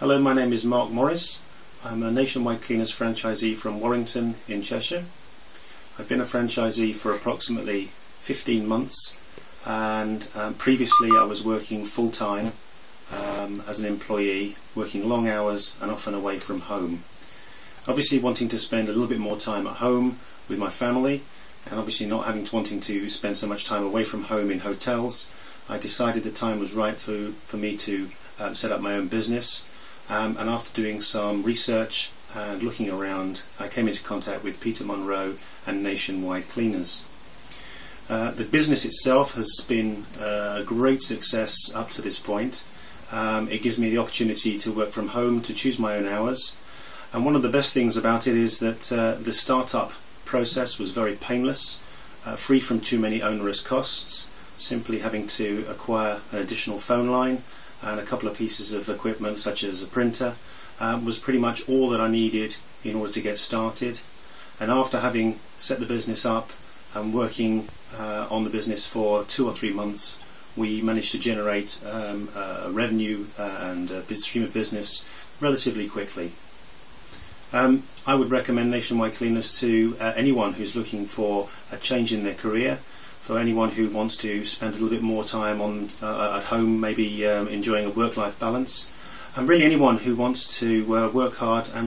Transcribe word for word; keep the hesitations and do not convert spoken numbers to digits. Hello, my name is Marc Morris. I'm a Nationwide Cleaners franchisee from Warrington in Cheshire. I've been a franchisee for approximately fifteen months, and um, previously I was working full-time um, as an employee, working long hours and often away from home. Obviously wanting to spend a little bit more time at home with my family, and obviously not having to wanting to spend so much time away from home in hotels, I decided the time was right for, for me to um, set up my own business. Um, and after doing some research and looking around, I came into contact with Peter Munro and Nationwide Cleaners. Uh, the business itself has been uh, a great success up to this point. Um, it gives me the opportunity to work from home, to choose my own hours, and one of the best things about it is that uh, the startup process was very painless, uh, free from too many onerous costs, simply having to acquire an additional phone line and a couple of pieces of equipment such as a printer um, was pretty much all that I needed in order to get started. And after having set the business up and working uh, on the business for two or three months, we managed to generate um, a revenue and a stream of business relatively quickly. Um, I would recommend Nationwide Cleaners to uh, anyone who's looking for a change in their career, for anyone who wants to spend a little bit more time on uh, at home, maybe um, enjoying a work-life balance, and really anyone who wants to uh, work hard and